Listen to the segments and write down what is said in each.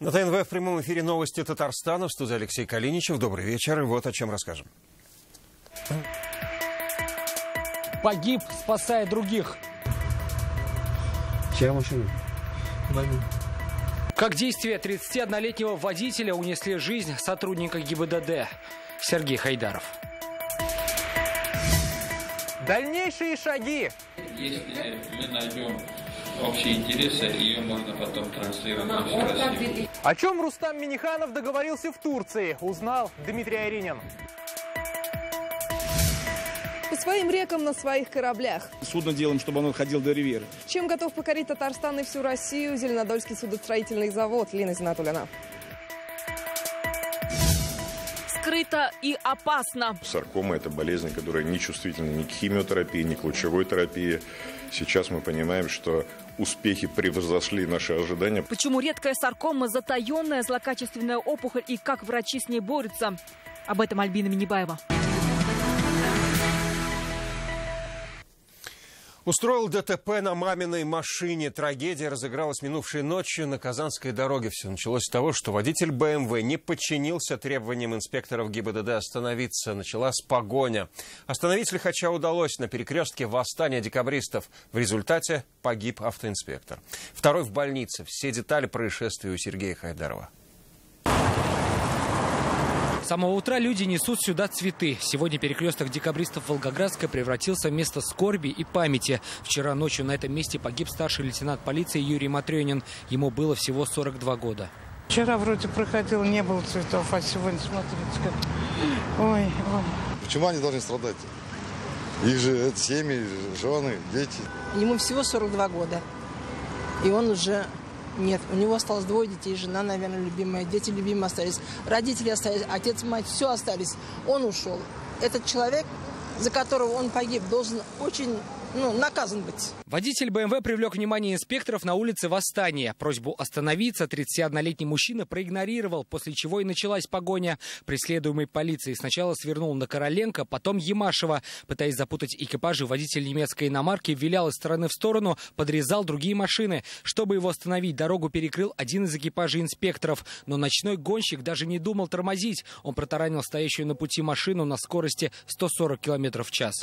На ТНВ в прямом эфире новости Татарстана. В студии Алексей Калиничев. Добрый вечер. И вот о чем расскажем. Погиб, спасая других. Чья машина? Как действия 31-летнего водителя унесли жизнь сотрудника ГИБДД. Сергей Хайдаров. Дальнейшие шаги. Если мы найдем общие интересы, ее можно потом транслировать на всю Россию. О чем Рустам Миниханов договорился в Турции, узнал Дмитрий Аринин. По своим рекам на своих кораблях. Судно делаем, чтобы оно ходило до ривьеры. Чем готов покорить Татарстан и всю Россию Зеленодольский судостроительный завод? Лина Зиннатуллина. Скрыто и опасно. Саркома – это болезнь, которая не чувствительна ни к химиотерапии, ни к лучевой терапии. Сейчас мы понимаем, что успехи превзошли наши ожидания. Почему редкая саркома – затаенная злокачественная опухоль и как врачи с ней борются? Об этом Альбина Минибаева. Устроил ДТП на маминой машине. Трагедия разыгралась минувшей ночью на Казанской дороге. Все началось с того, что водитель БМВ не подчинился требованиям инспекторов ГИБДД остановиться. Началась погоня. Остановить лихача удалось на перекрестке Восстания-Декабристов. В результате погиб автоинспектор. Второй в больнице. Все детали происшествия у Сергея Хайдарова. С самого утра люди несут сюда цветы. Сегодня перекресток Декабристов Волгоградска превратился в место скорби и памяти. Вчера ночью на этом месте погиб старший лейтенант полиции Юрий Матрёнин. Ему было всего 42 года. Вчера вроде проходил, не было цветов, а сегодня смотрите как. Ой, ой. Почему они должны страдать? Их же это семьи, жены, дети. Ему всего 42 года. И он уже... Нет, у него осталось двое детей, жена, наверное, любимая, дети любимые остались, родители остались, отец, мать, все остались. Он ушел. Этот человек, за которого он погиб, должен очень... наказан быть. Водитель БМВ привлек внимание инспекторов на улице Восстания. Просьбу остановиться 31-летний мужчина проигнорировал, после чего и началась погоня. Преследуемый полицией сначала свернул на Короленко, потом Ямашева. Пытаясь запутать экипажи, водитель немецкой иномарки вилял из стороны в сторону, подрезал другие машины. Чтобы его остановить, дорогу перекрыл один из экипажей инспекторов. Но ночной гонщик даже не думал тормозить. Он протаранил стоящую на пути машину на скорости 140 км в час.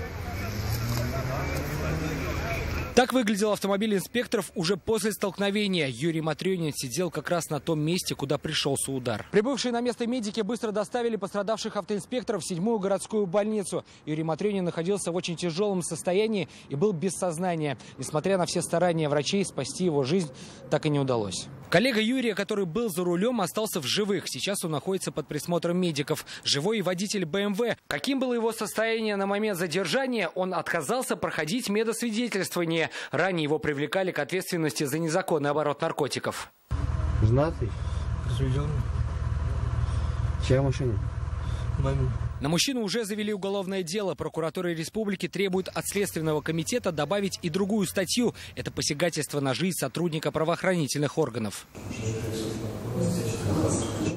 Так выглядел автомобиль инспекторов уже после столкновения. Юрий Матрёнин сидел как раз на том месте, куда пришелся удар. Прибывшие на место медики быстро доставили пострадавших автоинспекторов в 7-ю городскую больницу. Юрий Матрёнин находился в очень тяжелом состоянии и был без сознания. Несмотря на все старания врачей, спасти его жизнь так и не удалось. Коллега Юрия, который был за рулем, остался в живых. Сейчас он находится под присмотром медиков. Живой и водитель БМВ. Каким было его состояние на момент задержания, он отказался проходить медосвидетельствование. Ранее его привлекали к ответственности за незаконный оборот наркотиков. Женатый? Разведенный. Чья машина? Мамин. На мужчину уже завели уголовное дело. Прокуратура республики требует от Следственного комитета добавить и другую статью. Это посягательство на жизнь сотрудника правоохранительных органов.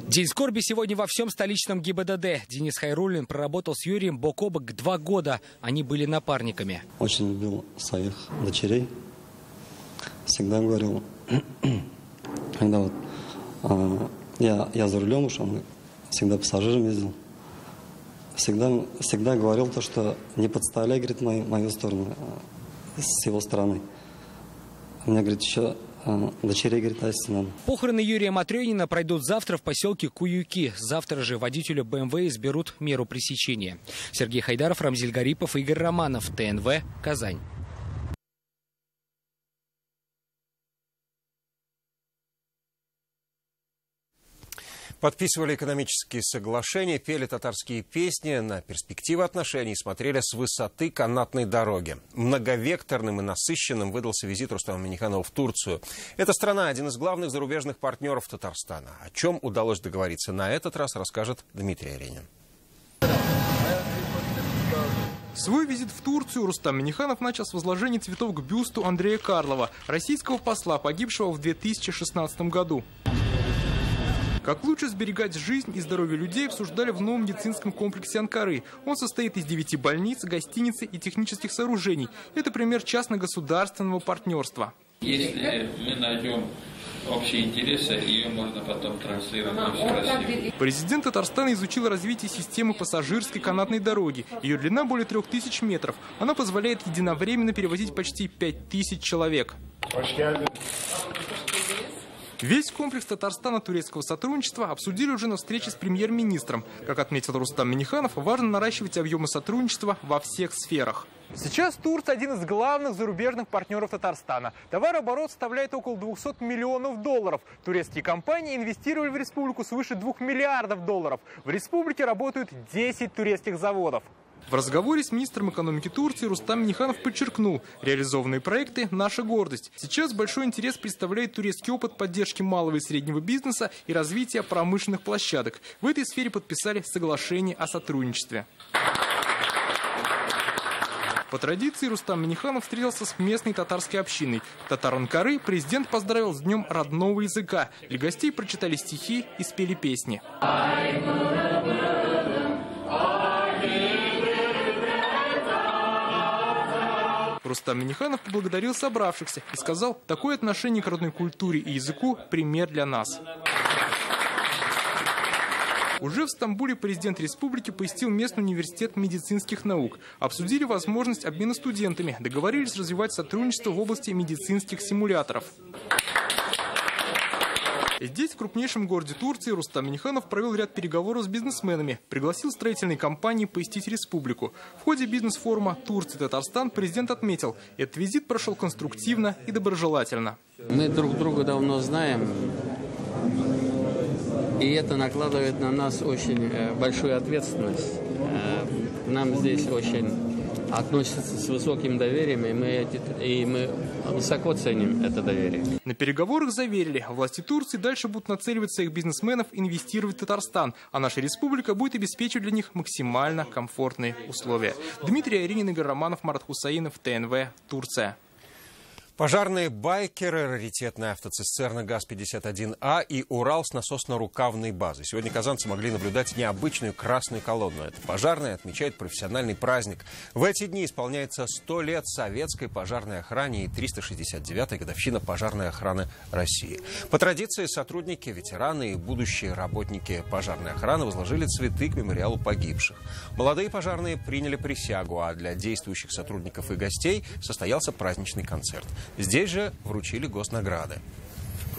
День скорби сегодня во всем столичном ГИБДД. Денис Хайруллин проработал с Юрием бок о бок 2 года. Они были напарниками. Очень любил своих дочерей. Всегда говорил, когда вот я за рулем уж, он всегда пассажиром ездил. Всегда говорил то, что не подставляй, говорит, мою сторону с его стороны. Мне, говорит, еще... Дочерей, говорит, Асинам. Похороны Юрия Матрёнина пройдут завтра в поселке Куюки. Завтра же водителю БМВ изберут меру пресечения. Сергей Хайдаров, Рамзиль Гарипов, Игорь Романов. ТНВ. Казань. Подписывали экономические соглашения, пели татарские песни, на перспективы отношений смотрели с высоты канатной дороги. Многовекторным и насыщенным выдался визит Рустама Миниханова в Турцию. Эта страна – один из главных зарубежных партнеров Татарстана. О чем удалось договориться на этот раз, расскажет Дмитрий Аринин. Свой визит в Турцию Рустам Миниханов начал с возложения цветов к бюсту Андрея Карлова, российского посла, погибшего в 2016 году. Как лучше сберегать жизнь и здоровье людей, обсуждали в новом медицинском комплексе Анкары. Он состоит из 9 больниц, гостиницы и технических сооружений. Это пример частно-государственного партнерства. Если мы найдем общие интересы, и ее можно потом транслировать на всю Россию. Президент Татарстана изучил развитие системы пассажирской канатной дороги. Ее длина более 3000 метров. Она позволяет единовременно перевозить почти 5000 человек. Весь комплекс татарстано-турецкого сотрудничества обсудили уже на встрече с премьер-министром. Как отметил Рустам Миниханов, важно наращивать объемы сотрудничества во всех сферах. Сейчас Турция – один из главных зарубежных партнеров Татарстана. Товарооборот составляет около $200 миллионов. Турецкие компании инвестировали в республику свыше $2 миллиардов. В республике работают 10 турецких заводов. В разговоре с министром экономики Турции Рустам Миниханов подчеркнул, реализованные проекты – наша гордость. Сейчас большой интерес представляет турецкий опыт поддержки малого и среднего бизнеса и развития промышленных площадок. В этой сфере подписали соглашение о сотрудничестве. По традиции Рустам Миниханов встретился с местной татарской общиной. Татар Анкары президент поздравил с днем родного языка. Для гостей прочитали стихи и спели песни. Рустам Миниханов поблагодарил собравшихся и сказал, такое отношение к родной культуре и языку – пример для нас. Уже в Стамбуле президент республики посетил местный университет медицинских наук. Обсудили возможность обмена студентами, договорились развивать сотрудничество в области медицинских симуляторов. Здесь, в крупнейшем городе Турции, Рустам Миниханов провел ряд переговоров с бизнесменами, пригласил строительные компании посетить республику. В ходе бизнес-форума «Турция-Татарстан» президент отметил, этот визит прошел конструктивно и доброжелательно. Мы друг друга давно знаем, и это накладывает на нас очень большую ответственность. К нам здесь очень относятся с высоким доверием, и мы высоко ценим это доверие. На переговорах заверили, власти Турции дальше будут нацеливать своих бизнесменов инвестировать в Татарстан, а наша республика будет обеспечивать для них максимально комфортные условия. Дмитрий Аринин, Игорь Романов, Марат Хусаинов, ТНВ, Турция. Пожарные байкеры, раритетная автоцистерна ГАЗ-51А и Урал с насосно-рукавной базой. Сегодня казанцы могли наблюдать необычную красную колонну. Это пожарные отмечают профессиональный праздник. В эти дни исполняется 100 лет советской пожарной охране и 369-я годовщина пожарной охраны России. По традиции сотрудники, ветераны и будущие работники пожарной охраны возложили цветы к мемориалу погибших. Молодые пожарные приняли присягу, а для действующих сотрудников и гостей состоялся праздничный концерт. Здесь же вручили госнаграды.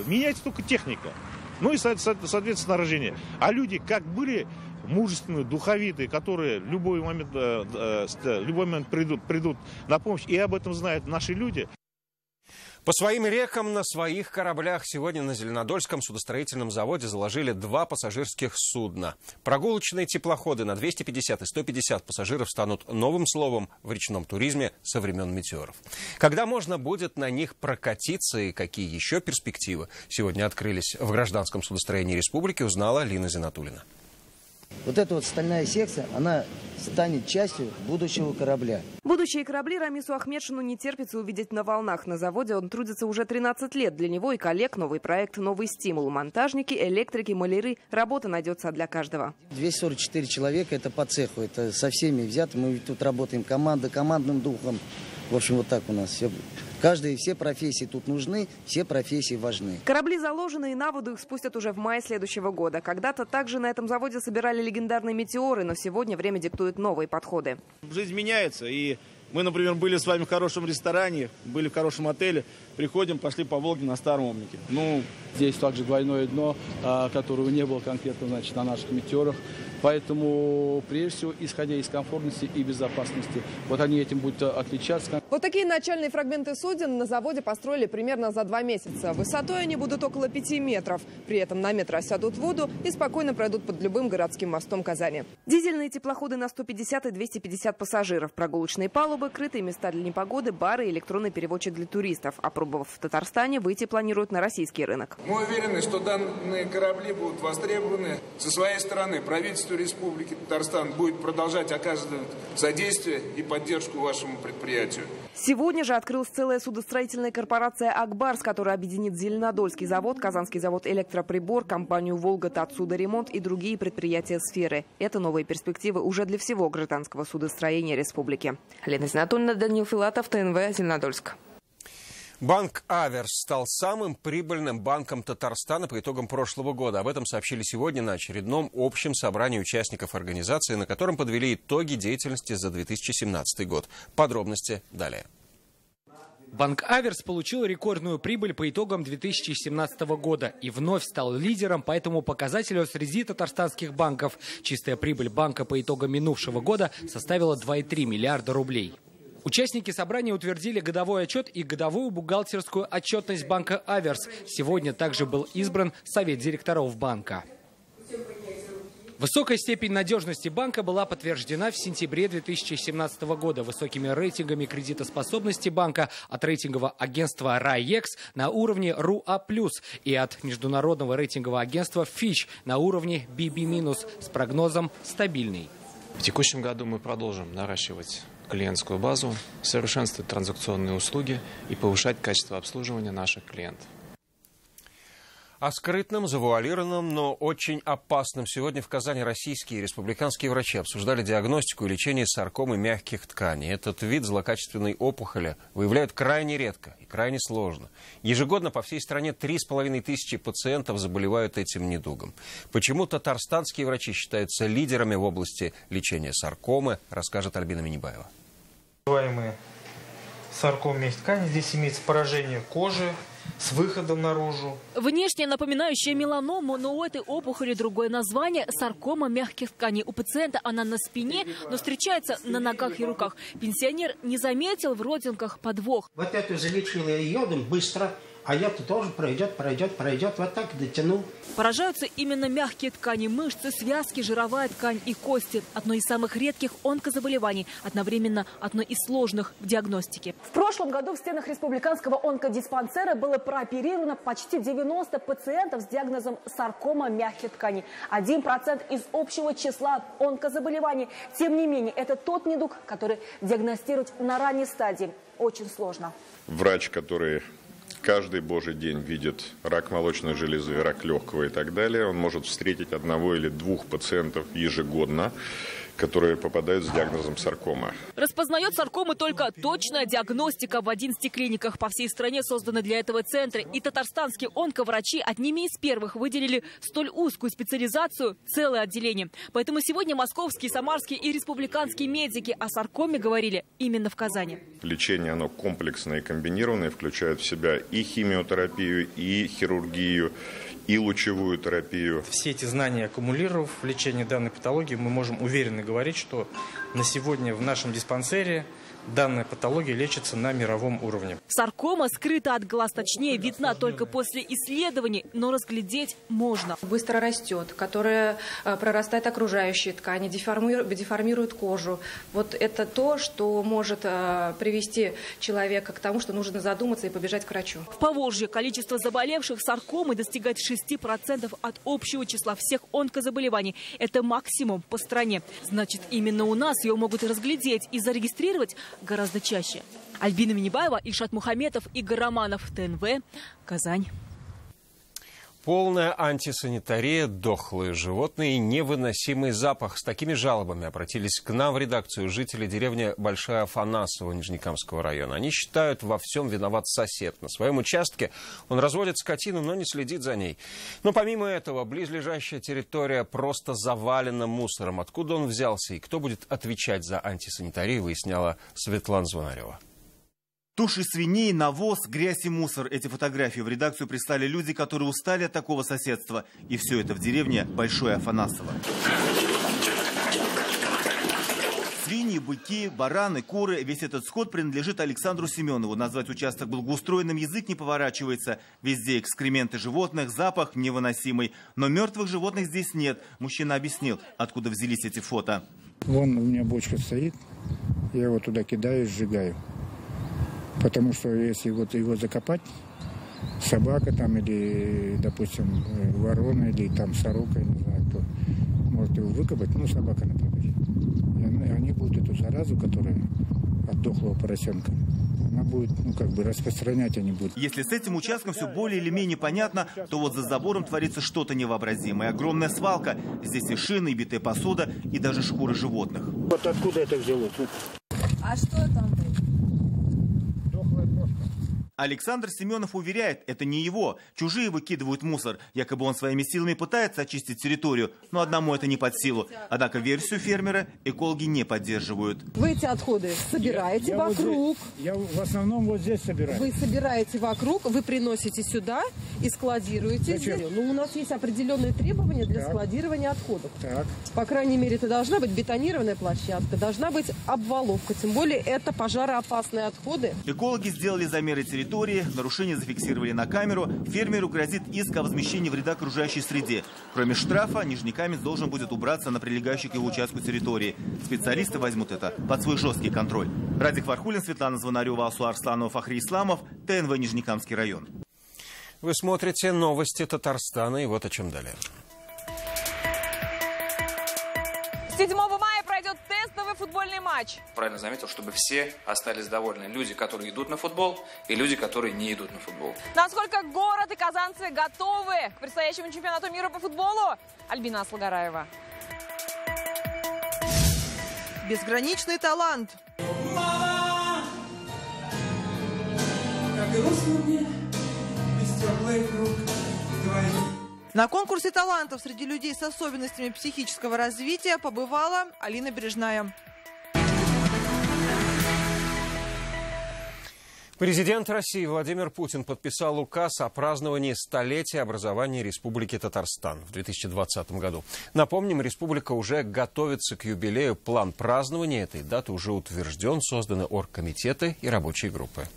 Меняется только техника, ну и, соответственно, рождение. А люди как были мужественные, духовитые, которые в любой момент придут на помощь, и об этом знают наши люди. По своим рекам на своих кораблях сегодня на Зеленодольском судостроительном заводе заложили 2 пассажирских судна. Прогулочные теплоходы на 250 и 150 пассажиров станут новым словом в речном туризме со времен метеоров. Когда можно будет на них прокатиться и какие еще перспективы сегодня открылись в гражданском судостроении республики, узнала Лина Зиннатуллина. Вот эта вот стальная секция, она станет частью будущего корабля. Будущие корабли Рамису Ахмедшину не терпится увидеть на волнах. На заводе он трудится уже 13 лет. Для него и коллег новый проект, новый стимул. Монтажники, электрики, маляры. Работа найдется для каждого. 244 человека, это по цеху, это со всеми взято. Мы тут работаем командным духом. В общем, вот так у нас все. Все профессии тут нужны, все профессии важны. Корабли заложены, и на воду их спустят уже в мае следующего года. Когда-то также на этом заводе собирали легендарные метеоры, но сегодня время диктует новые подходы. Жизнь меняется, и мы, например, были с вами в хорошем ресторане, были в хорошем отеле, приходим, пошли по Волге на старом умнике. Ну, здесь также двойное дно, которого не было конкретно, значит, на наших метеорах. Поэтому, прежде всего, исходя из комфортности и безопасности, вот они этим будут отличаться. Вот такие начальные фрагменты суден на заводе построили примерно за 2 месяца. Высотой они будут около 5 метров. При этом на метр осядут в воду и спокойно пройдут под любым городским мостом Казани. Дизельные теплоходы на 150 и 250 пассажиров, прогулочные палубы, крытые места для непогоды, бары и электронный переводчик для туристов. Опробовав в Татарстане, выйти планируют на российский рынок. Мы уверены, что данные корабли будут востребованы. Со своей стороны, правительство Республики Татарстан будет продолжать оказывать содействие и поддержку вашему предприятию. Сегодня же открылась целая судостроительная корпорация «Акбарс», которая объединит Зеленодольский завод, Казанский завод «Электроприбор», компанию «Волга», «Татсудоремонт» и другие предприятия сферы. Это новые перспективы уже для всего гражданского судостроения республики. Лина Зиннатуллина, Данил Филатов, ТНВ, Зеленодольск. Банк Аверс стал самым прибыльным банком Татарстана по итогам прошлого года. Об этом сообщили сегодня на очередном общем собрании участников организации, на котором подвели итоги деятельности за 2017 год. Подробности далее. Банк Аверс получил рекордную прибыль по итогам 2017 года и вновь стал лидером по этому показателю среди татарстанских банков. Чистая прибыль банка по итогам минувшего года составила 2,3 миллиарда рублей. Участники собрания утвердили годовой отчет и годовую бухгалтерскую отчетность банка «Аверс». Сегодня также был избран совет директоров банка. Высокая степень надежности банка была подтверждена в сентябре 2017 года высокими рейтингами кредитоспособности банка от рейтингового агентства RAIEX на уровне РУА+, и от международного рейтингового агентства ФИЧ на уровне BB- с прогнозом «стабильный». В текущем году мы продолжим наращивать клиентскую базу, совершенствовать транзакционные услуги и повышать качество обслуживания наших клиентов. О скрытном, завуалированном, но очень опасном сегодня в Казани российские и республиканские врачи обсуждали диагностику и лечение саркомы мягких тканей. Этот вид злокачественной опухоли выявляют крайне редко и крайне сложно. Ежегодно по всей стране 3,5 тысячи пациентов заболевают этим недугом. Почему татарстанские врачи считаются лидерами в области лечения саркомы, расскажет Альбина Минибаева. Называемые саркомы мягких тканей. Здесь имеется поражение кожи с выходом наружу. Внешне напоминающая меланому, но у этой опухоли другое название – саркома мягких тканей. У пациента она на спине, но встречается на ногах и руках. Пенсионер не заметил в родинках подвох. Вот эту залечила йодом быстро, а я-то должен пройдет. Вот так дотянул. Поражаются именно мягкие ткани, мышцы, связки, жировая ткань и кости. Одно из самых редких онкозаболеваний, одновременно одно из сложных в диагностике. В прошлом году в стенах республиканского онкодиспансера было прооперировано почти 90 пациентов с диагнозом саркома мягких тканей. 1% из общего числа онкозаболеваний. Тем не менее, это тот недуг, который диагностировать на ранней стадии очень сложно. Врач, который каждый божий день видит рак молочной железы, рак легкого и так далее, он может встретить одного или двух пациентов ежегодно, которые попадают с диагнозом саркома. Распознает саркомы только точная диагностика. В 11 клиниках по всей стране созданы для этого центры. И татарстанские онковрачи одними из первых выделили столь узкую специализацию целое отделение. Поэтому сегодня московские, самарские и республиканские медики о саркоме говорили именно в Казани. Лечение оно комплексное и комбинированное, включает в себя и химиотерапию, и хирургию, и лучевую терапию. Все эти знания аккумулировав в лечении данной патологии, мы можем уверенно говорить, что на сегодня в нашем диспансере данная патология лечится на мировом уровне. Саркома скрыта от глаз, точнее видна только после исследований, но разглядеть можно. Быстро растет, которая прорастает окружающие ткани, деформирует кожу. Вот это то, что может привести человека к тому, что нужно задуматься и побежать к врачу. В Поволжье количество заболевших саркомой достигает 6% от общего числа всех онкозаболеваний. Это максимум по стране. Значит, именно у нас ее могут разглядеть и зарегистрировать гораздо чаще. Альбина Минибаева, Ильшат Мухаметов, Игорь Романов, ТНВ, Казань. Полная антисанитария, дохлые животные и невыносимый запах. С такими жалобами обратились к нам в редакцию жители деревни Большое Афанасово Нижнекамского района. Они считают, во всем виноват сосед. На своем участке он разводит скотину, но не следит за ней. Но помимо этого, близлежащая территория просто завалена мусором. Откуда он взялся и кто будет отвечать за антисанитарию, выясняла Светлана Звонарева. Туши свиней, навоз, грязь и мусор. Эти фотографии в редакцию прислали люди, которые устали от такого соседства. И все это в деревне Большое Афанасово. Свиньи, быки, бараны, куры. Весь этот скот принадлежит Александру Семенову. Назвать участок благоустроенным язык не поворачивается. Везде экскременты животных, запах невыносимый. Но мертвых животных здесь нет. Мужчина объяснил, откуда взялись эти фото. Вон у меня бочка стоит. Я его туда кидаю и сжигаю. Потому что если вот его закопать, собака там или, допустим, ворона или там сорока, не знаю кто, может его выкопать, ну собака, например. И они будут эту заразу, которая от дохлого поросенка, она будет, ну как бы распространять они будут. Если с этим участком все более или менее понятно, то вот за забором творится что-то невообразимое. Огромная свалка. Здесь и шины, и битая посуда, и даже шкуры животных. Вот откуда это взялось? А что там было? Александр Семенов уверяет, это не его. Чужие выкидывают мусор. Якобы он своими силами пытается очистить территорию, но одному это не под силу. Однако версию фермера экологи не поддерживают. Вы эти отходы собираете вокруг? Я в основном вот здесь собираю. Вы собираете вокруг, вы приносите сюда и складируете. Зачем? Ну, у нас есть определенные требования для складирования отходов. Так. По крайней мере, это должна быть бетонированная площадка, должна быть обваловка. Тем более, это пожароопасные отходы. Экологи сделали замеры территории, нарушения зафиксировали на камеру. Фермеру грозит иск о возмещении вреда окружающей среде. Кроме штрафа, Нижний Камень должен будет убраться на прилегающей к его участку территории. Специалисты возьмут это под свой жесткий контроль. Радик Фархулин, Светлана Звонарева, Асу Арсланов, Фахри Исламов, ТНВ, Нижнекамский район. Вы смотрите новости Татарстана, и вот о чем далее. 7 мая пройдет тестовый футбольный матч. Правильно заметил, чтобы все остались довольны. Люди, которые идут на футбол, и люди, которые не идут на футбол. Насколько город и казанцы готовы к предстоящему чемпионату мира по футболу? Альбина Салгараева. Безграничный талант. Мама, как грустно мне. На конкурсе талантов среди людей с особенностями психического развития побывала Алина Бережная. Президент России Владимир Путин подписал указ о праздновании столетия образования Республики Татарстан в 2020 году. Напомним, республика уже готовится к юбилею. План празднования этой даты уже утвержден, созданы оргкомитеты и рабочие группы.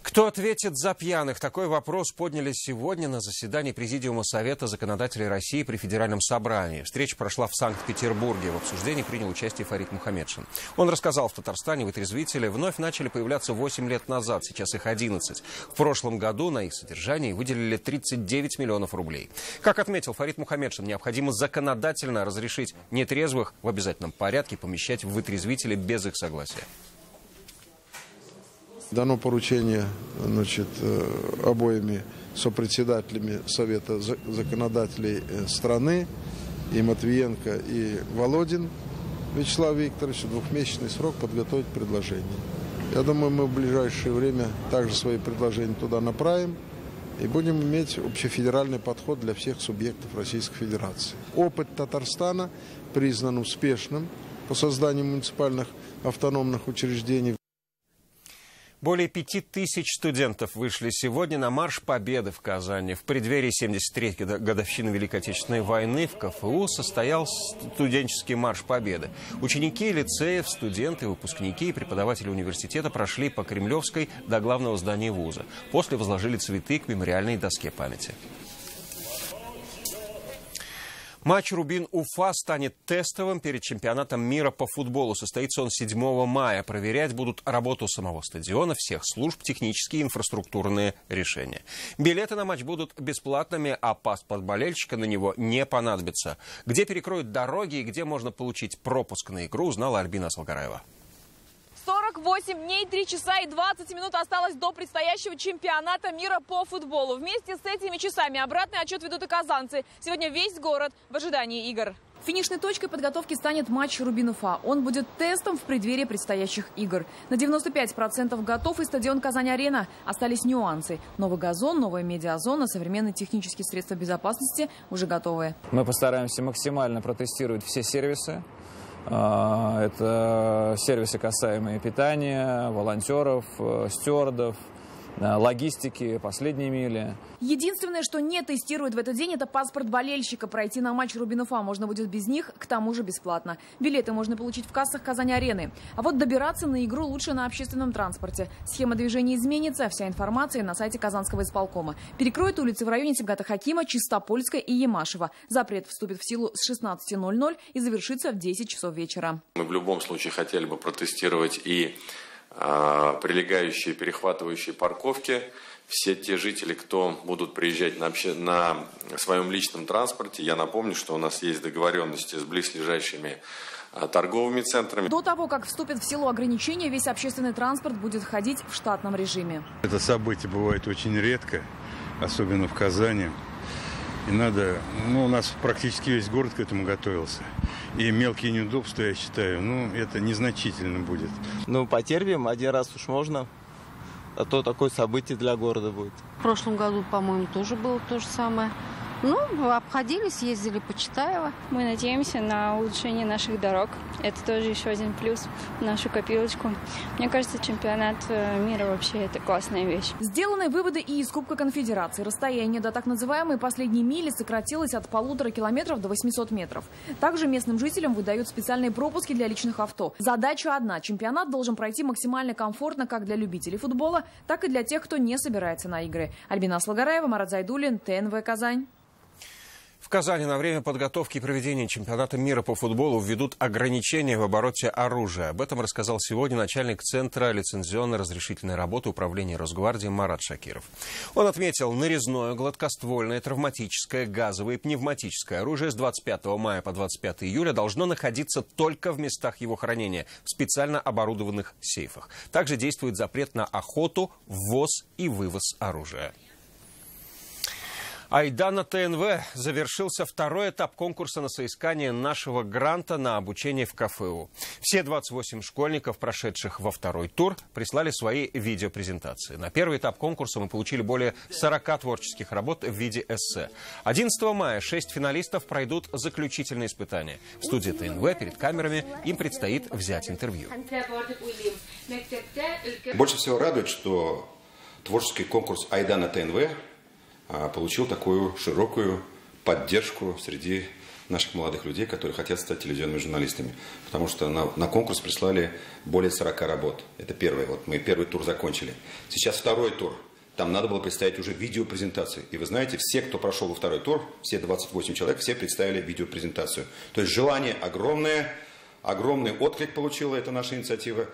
Кто ответит за пьяных? Такой вопрос подняли сегодня на заседании Президиума Совета законодателей России при Федеральном собрании. Встреча прошла в Санкт-Петербурге. В обсуждении принял участие Фарид Мухамедшин. Он рассказал, в Татарстане вытрезвители вновь начали появляться 8 лет назад, сейчас их 11. В прошлом году на их содержание выделили 39 миллионов рублей. Как отметил Фарид Мухамедшин, необходимо законодательно разрешить нетрезвых в обязательном порядке помещать в вытрезвители без их согласия. Дано поручение, обоими сопредседателями Совета законодателей страны, и Матвиенко, и Володин Вячеслав Викторович, двухмесячный срок подготовить предложение. Я думаю, мы в ближайшее время также свои предложения туда направим и будем иметь общефедеральный подход для всех субъектов Российской Федерации. Опыт Татарстана признан успешным по созданию муниципальных автономных учреждений. Более 5000 студентов вышли сегодня на марш Победы в Казани. В преддверии 73-й годовщины Великой Отечественной войны в КФУ состоялся студенческий марш Победы. Ученики лицеев, студенты, выпускники и преподаватели университета прошли по Кремлевской до главного здания вуза. После возложили цветы к мемориальной доске памяти. Матч «Рубин-Уфа» станет тестовым перед чемпионатом мира по футболу. Состоится он 7 мая. Проверять будут работу самого стадиона, всех служб, технические и инфраструктурные решения. Билеты на матч будут бесплатными, а паспорт болельщика на него не понадобится. Где перекроют дороги и где можно получить пропуск на игру, узнала Альбина Салгараева. 48 дней, 3 часа и 20 минут осталось до предстоящего чемпионата мира по футболу. Вместе с этими часами обратный отчет ведут и казанцы. Сегодня весь город в ожидании игр. Финишной точкой подготовки станет матч «Рубин-Уфа». Он будет тестом в преддверии предстоящих игр. На 95% готов и стадион «Казань-Арена». Остались нюансы. Новый газон, новая медиазона, современные технические средства безопасности уже готовы. Мы постараемся максимально протестировать все сервисы. Это сервисы, касаемые питания, волонтеров, стюардов, логистики, последние мили. Единственное, что не тестируют в этот день, это паспорт болельщика. Пройти на матч «Рубин-Уфа» можно будет без них, к тому же бесплатно. Билеты можно получить в кассах Казань-Арены. А вот добираться на игру лучше на общественном транспорте. Схема движения изменится. Вся информация на сайте Казанского исполкома. Перекроют улицы в районе Тибгата-Хакима, Чистопольска и Ямашева. Запрет вступит в силу с 16:00 и завершится в 10 часов вечера. Мы в любом случае хотели бы протестировать и прилегающие перехватывающие парковки. Все те жители, кто будут приезжать на своем личном транспорте, я напомню, что у нас есть договоренности с близлежащими торговыми центрами. До того, как вступят в силу ограничения, весь общественный транспорт будет ходить в штатном режиме. Это событие бывает очень редко, особенно в Казани. И надо, у нас практически весь город к этому готовился. И мелкие неудобства, я считаю, это незначительно будет. Потерпим, один раз уж можно. а то такое событие для города будет. В прошлом году, по-моему, тоже было то же самое. Ну, обходились, ездили по Читаево. Мы надеемся на улучшение наших дорог. Это тоже еще один плюс в нашу копилочку. Мне кажется, чемпионат мира вообще это классная вещь. Сделаны выводы и из Кубка Конфедерации. Расстояние до так называемой последней мили сократилось от 1,5 километра до 800 метров. Также местным жителям выдают специальные пропуски для личных авто. Задача одна. Чемпионат должен пройти максимально комфортно как для любителей футбола, так и для тех, кто не собирается на игры. Альбина Салгараева, Марат Зайдуллин, ТНВ, Казань. В Казани на время подготовки и проведения чемпионата мира по футболу введут ограничения в обороте оружия. Об этом рассказал сегодня начальник Центра лицензионно-разрешительной работы Управления Росгвардии Марат Шакиров. Он отметил, нарезное, гладкоствольное, травматическое, газовое и пневматическое оружие с 25 мая по 25 июля должно находиться только в местах его хранения, в специально оборудованных сейфах. Также действует запрет на охоту, ввоз и вывоз оружия. Айдана ТНВ завершился второй этап конкурса на соискание нашего гранта на обучение в КФУ. Все 28 школьников, прошедших во второй тур, прислали свои видеопрезентации. На первый этап конкурса мы получили более 40 творческих работ в виде эссе. 11 мая 6 финалистов пройдут заключительные испытания. В студии ТНВ перед камерами им предстоит взять интервью. Больше всего радует, что творческий конкурс Айдана ТНВ получил такую широкую поддержку среди наших молодых людей, которые хотят стать телевизионными журналистами. Потому что на конкурс прислали более 40 работ. Это первое. Вот мы первый тур закончили. Сейчас второй тур. Там надо было представить уже видеопрезентацию. И вы знаете, все, кто прошел во второй тур, все 28 человек, все представили видеопрезентацию. То есть желание огромное, огромный отклик получила эта наша инициатива.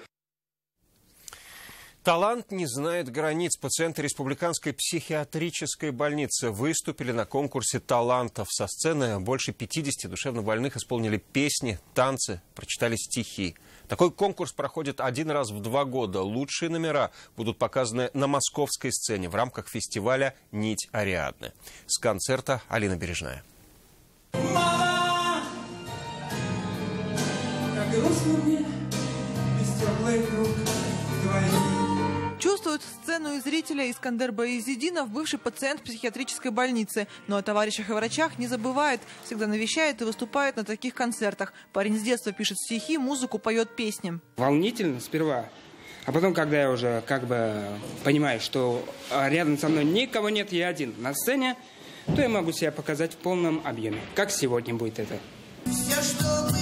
Талант не знает границ. Пациенты Республиканской психиатрической больницы выступили на конкурсе талантов. Со сцены больше 50 душевнобольных исполнили песни, танцы, прочитали стихи. Такой конкурс проходит один раз в 2 года. Лучшие номера будут показаны на московской сцене в рамках фестиваля «Нить Ариадны». С концерта Алина Бережная. Мама, как грустно мне без теплых рук твоих. Чувствует сцену и зрителя Искандер Баязидинов, бывший пациент психиатрической больницы. Но о товарищах и врачах не забывает. Всегда навещает и выступает на таких концертах. Парень с детства пишет стихи, музыку, поет песни. Волнительно сперва. А потом, когда я уже как бы понимаю, что рядом со мной никого нет, я один на сцене, то я могу себя показать в полном объеме. Как сегодня будет это. Все, что мы...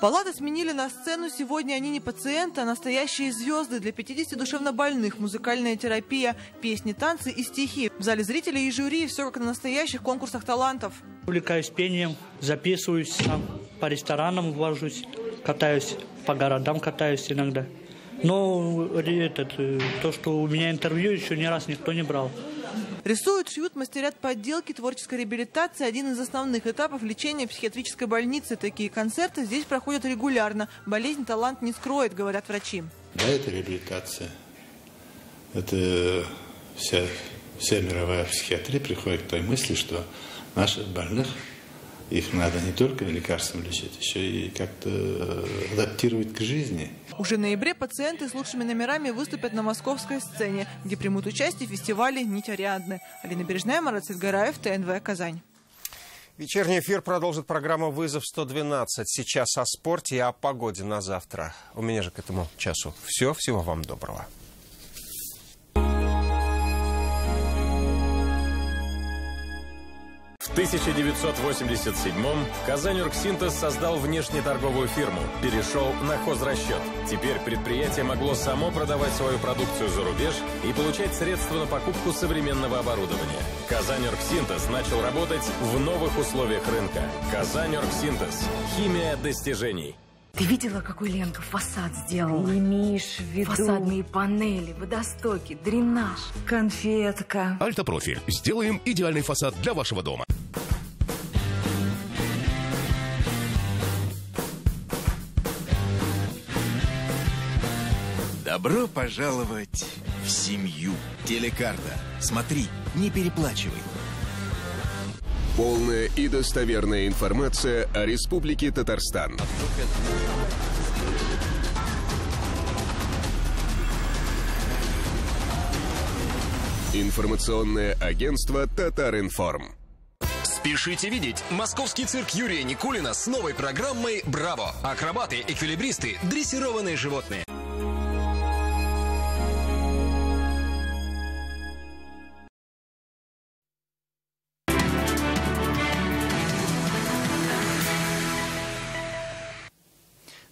Палаты сменили на сцену. Сегодня они не пациенты, а настоящие звезды. Для 50 душевнобольных музыкальная терапия, песни, танцы и стихи. В зале зрителей и жюри все как на настоящих конкурсах талантов. Увлекаюсь пением, записываюсь сам, по ресторанам вожусь, катаюсь, по городам катаюсь иногда. Но то, что у меня интервью, еще ни раз никто не брал. Рисуют, шьют, мастерят подделки, творческая реабилитация – один из основных этапов лечения психиатрической больницы. Такие концерты здесь проходят регулярно. Болезнь талант не скроет, говорят врачи. Да, это реабилитация. Это вся мировая психиатрия приходит к той мысли, что наших больных, их надо не только лекарством лечить, еще и как-то адаптировать к жизни. Уже в ноябре пациенты с лучшими номерами выступят на московской сцене, где примут участие в фестивале «Нить Ариадны». Алина Бережная, Марат Сидгараев, ТНВ, Казань. Вечерний эфир продолжит программа «Вызов 112». Сейчас о спорте и о погоде на завтра. У меня же к этому часу все. Всего вам доброго. В 1987-м Казаньоргсинтез создал внешнеторговую фирму, перешел на хозрасчет. Теперь предприятие могло само продавать свою продукцию за рубеж и получать средства на покупку современного оборудования. Казаньоргсинтез начал работать в новых условиях рынка. Казаньоргсинтез. Химия достижений. Ты видела, какой Ленка фасад сделала? Имеешь в виду? Фасадные панели, водостоки, дренаж, конфетка. Альтопрофи. Сделаем идеальный фасад для вашего дома. Добро пожаловать в семью. Телекарта. Смотри, не переплачивай. Полная и достоверная информация о Республике Татарстан. Информационное агентство «Татаринформ». Спешите видеть московский цирк Юрия Никулина с новой программой «Браво». Акробаты, эквилибристы, дрессированные животные.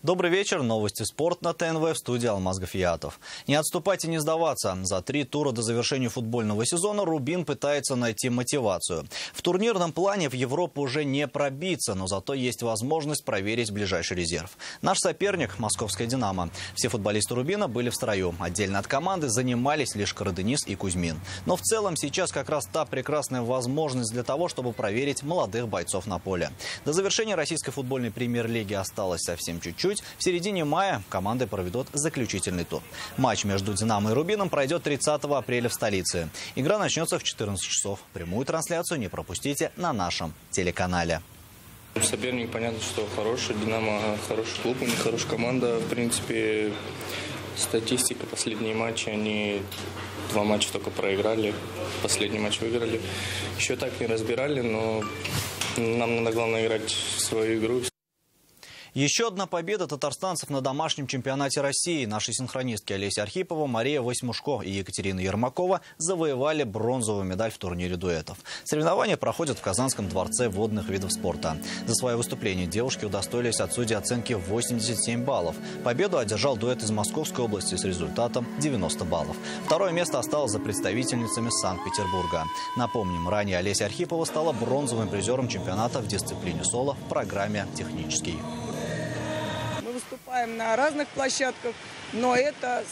Добрый вечер. Новости спорт на ТНВ, в студии Алмаз Гафиятов. Не отступать и не сдаваться. За 3 тура до завершения футбольного сезона «Рубин» пытается найти мотивацию. В турнирном плане в Европу уже не пробиться, но зато есть возможность проверить ближайший резерв. Наш соперник – московская «Динамо». Все футболисты «Рубина» были в строю. Отдельно от команды занимались лишь Караденис и Кузьмин. Но в целом сейчас как раз та прекрасная возможность для того, чтобы проверить молодых бойцов на поле. До завершения российской футбольной премьер-лиги осталось совсем чуть-чуть. В середине мая команды проведут заключительный тур. Матч между «Динамо» и «Рубином» пройдет 30 апреля в столице. Игра начнется в 14 часов. Прямую трансляцию не пропустите на нашем телеканале. Соперник, понятно, что хороший. «Динамо» хороший клуб, у них хорошая команда. В принципе, статистика, последние матчи, они 2 матча только проиграли. Последний матч выиграли. Еще так не разбирали, но нам надо, главное, играть в свою игру. Еще одна победа татарстанцев на домашнем чемпионате России. Наши синхронистки Олеся Архипова, Мария Восьмушко и Екатерина Ермакова завоевали бронзовую медаль в турнире дуэтов. Соревнования проходят в Казанском дворце водных видов спорта. За свое выступление девушки удостоились от судей оценки 87 баллов. Победу одержал дуэт из Московской области с результатом 90 баллов. Второе место осталось за представительницами Санкт-Петербурга. Напомним, ранее Олеся Архипова стала бронзовым призером чемпионата в дисциплине соло в программе «Технический». Выступаем на разных площадках, но это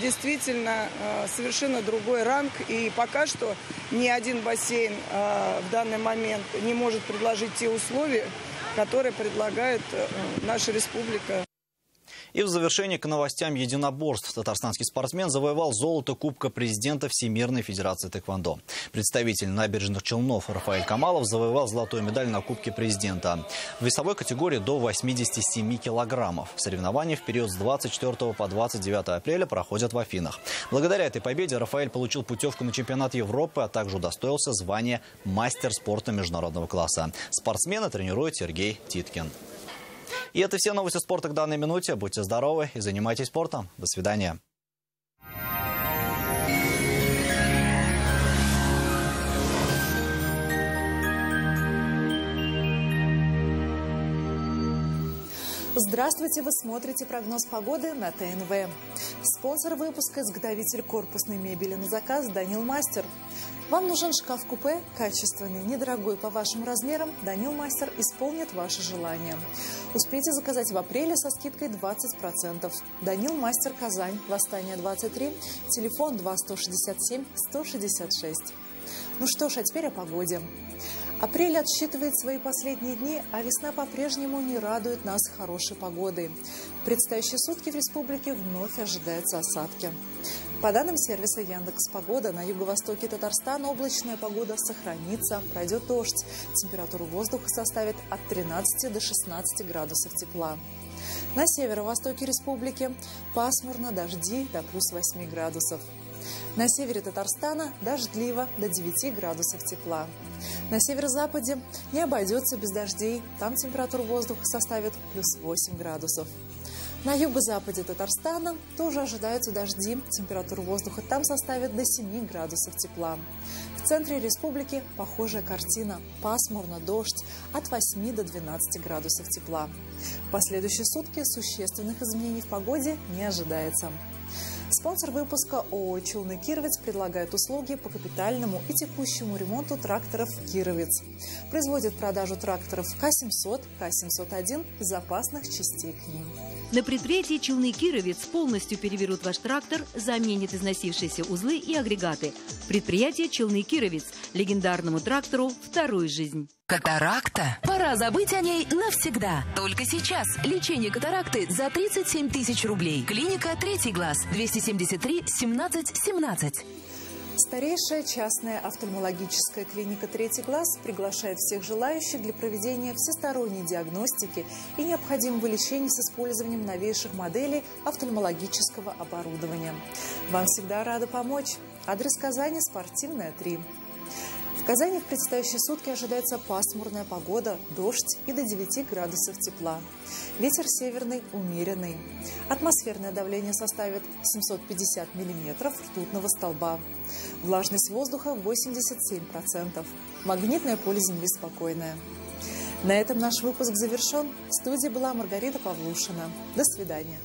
действительно совершенно другой ранг. И пока что ни один бассейн в данный момент не может предложить те условия, которые предлагает наша республика. И в завершение к новостям единоборств. Татарстанский спортсмен завоевал золото Кубка президента Всемирной Федерации Тэквондо. Представитель набережных Челнов Рафаэль Камалов завоевал золотую медаль на Кубке президента в весовой категории до 87 килограммов. Соревнования в период с 24 по 29 апреля проходят в Афинах. Благодаря этой победе Рафаэль получил путевку на чемпионат Европы, а также удостоился звания мастер спорта международного класса. Спортсмена тренирует Сергей Титкин. И это все новости спорта к данной минуте. Будьте здоровы и занимайтесь спортом. До свидания. Здравствуйте! Вы смотрите прогноз погоды на ТНВ. Спонсор выпуска – изготовитель корпусной мебели на заказ «Данил Мастер». Вам нужен шкаф-купе? Качественный, недорогой по вашим размерам, «Данил Мастер» исполнит ваши желания. Успейте заказать в апреле со скидкой 20%. «Данил Мастер», Казань, Восстание-23, телефон 2167-166. Ну что ж, а теперь о погоде. Апрель отсчитывает свои последние дни, а весна по-прежнему не радует нас хорошей погодой. Предстоящие сутки в республике вновь ожидаются осадки. По данным сервиса Яндекс.Погода, на юго-востоке Татарстана облачная погода сохранится, пройдет дождь. Температура воздуха составит от 13 до 16 градусов тепла. На северо-востоке республики пасмурно, дожди до плюс 8 градусов. На севере Татарстана дождливо до 9 градусов тепла. На северо-западе не обойдется без дождей. Там температура воздуха составит плюс 8 градусов. На юго-западе Татарстана тоже ожидаются дожди. Температура воздуха там составит до 7 градусов тепла. В центре республики похожая картина. Пасмурно, дождь, от 8 до 12 градусов тепла. В последующие сутки существенных изменений в погоде не ожидается. Спонсор выпуска ООО «Челный Кировец» предлагает услуги по капитальному и текущему ремонту тракторов «Кировец». Производит продажу тракторов К-700, К-701 и запасных частей к ним. На предприятии «Челны Кировец» полностью переберут ваш трактор, заменят износившиеся узлы и агрегаты. Предприятие «Челны Кировец» – легендарному трактору вторую жизнь. Катаракта? Пора забыть о ней навсегда. Только сейчас лечение катаракты за 37 тысяч рублей. Клиника «Третий глаз», 273-17-17. Старейшая частная офтальмологическая клиника «Третий глаз» приглашает всех желающих для проведения всесторонней диагностики и необходимого лечения с использованием новейших моделей офтальмологического оборудования. Вам всегда рада помочь. Адрес Казани – Спортивная, 3. В Казани в предстоящие сутки ожидается пасмурная погода, дождь и до 9 градусов тепла. Ветер северный умеренный. Атмосферное давление составит 750 миллиметров ртутного столба. Влажность воздуха 87%. Магнитное поле Земли спокойное. На этом наш выпуск завершен. В студии была Маргарита Павлушина. До свидания.